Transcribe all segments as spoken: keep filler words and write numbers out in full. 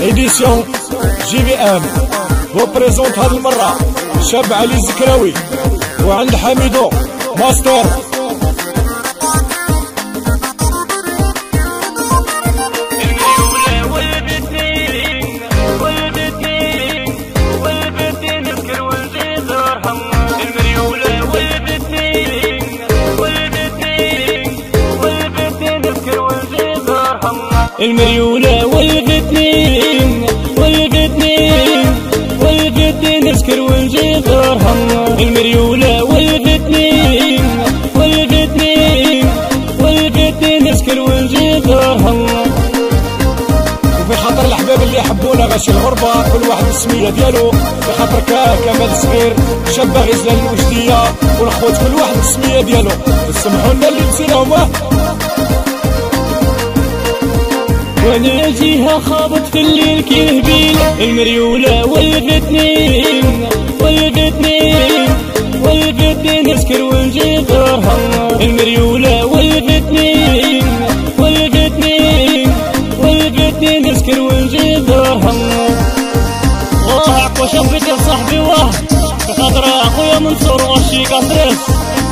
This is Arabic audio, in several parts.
إديسيون جي في أم وبريزونت هاد المرة شاب علي الزكراوي وعند حميدو ماستور. المريولة ولقتني ولقتني ولقتني نسكر ونجي غارها. المريولة ولقتني ولقتني ولقتني نسكر ونجي غارها. وفي خاطر الأحباب اللي يحبونا غاش الغربة كل واحد السمية ديالو، في خاطر كمال الصغير شاب باغي يزلل الوجدية والخوت كل واحد السمية ديالو، سمحولنا اللي نسيناهم. وانا جيها خابط في الليل كهبيل. المريولة ولقتني ولقتني ولقتني نسكر ونجي غارها. المريولة ولقتني ولقتني ولقتني نسكر ونجي غارها. واه عقوة شبيت يا صاحبي واه بخاطر اخويا منصور واشي قصريس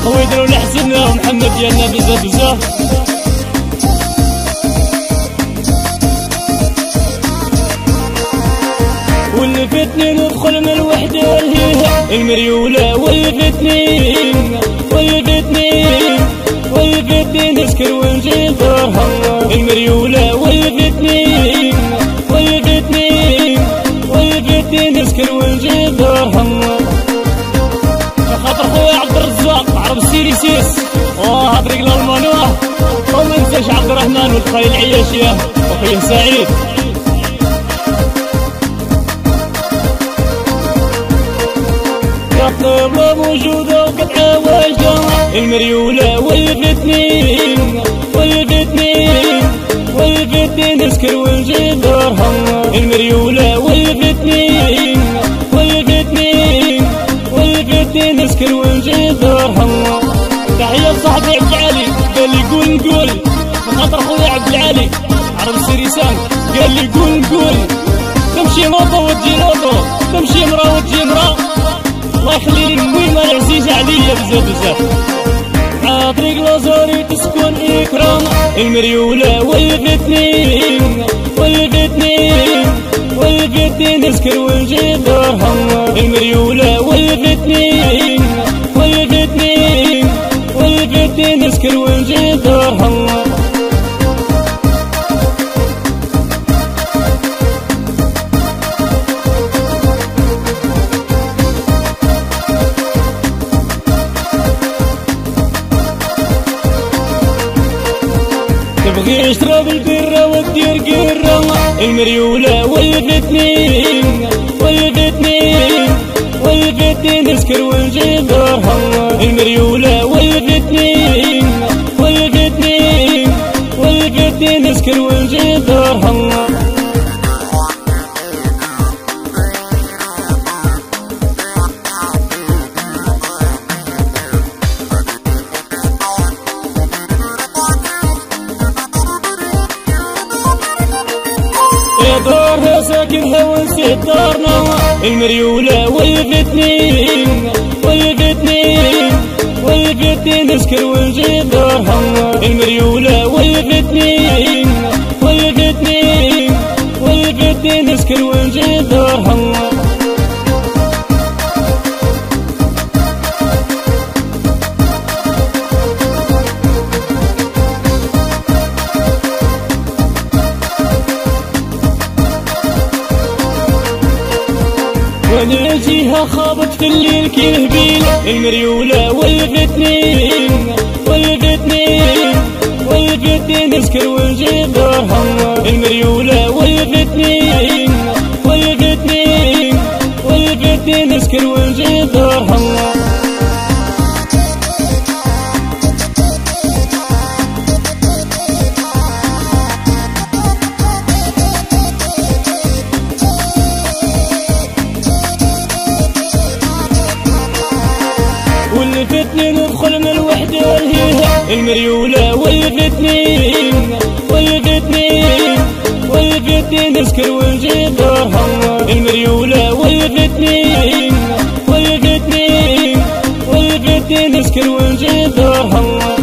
خويا يديرو لحسنا ومحمد ديالنا بزاف بزاف. ولفتني ندخل من وحده الهيها. المريولة ولفتني ولفتني ولفتني نسكر ونجي دارها. المريولة ولفتني ولفتني ولفتني نسكر ونجي دارها. خاطر خويا عبدالرزاق عرب السيريسيس واه طريق للمانوه وما ننساش عبدالرحمن والخاي العياشيه وخيم سعيد. طيبة موجودة وقطعة واجدة. المريولة ولقتني ولقتني ولقتني نسكر ونجي دارها. المريولة ولقتني ولقتني ولقتني نسكر ونجي دارها. تحية لصاحبي عبد العالي قال لي قول نقول بخاطر خويا عبد العالي عرب السيريسان قال لي قول نقول. تمشي موطو وتجي نوطو، تمشي مرا وتجي مرا، الله يخلي لي الميمة العزيزة عليا بزاف بزاف. على طريق لازاري تسكن إكرام. المريولة ولقتني ولقتني ولقتني نسكر ونجي دارها. المريولة ولقتني ولقتني ولقتني نسكر ونجي دارها. تبغي اشرب البرة ودير قرة. المريولة ولقتني ولقتني ولقتني نسكر ونجي دارها. المريولة ولقتني ولقتني ولقتني نسكر ونجي دارها. دارها ساكنها ونسيت دارنا. المريولة ولقتني ولقتني ولقتني نسكر ونجي دارها. المريولة ولقتني ولقتني ولقتني نسكر ونجي دارها. وانا جيها خابط في الليل كالهبيل. المريولة ولقتني ولقتني ولقتني نسكر ونجي دارها. المريولة ولقتني ولقتني ولقتني نسكر ونجي دارها. ولقتني ندخل من الوحدة الهيها. المريولة ولقتني ولقتني ودي نسكر ونجيبها المريولة ويغتني ويغتني ويغتني نسكر ونجيبها.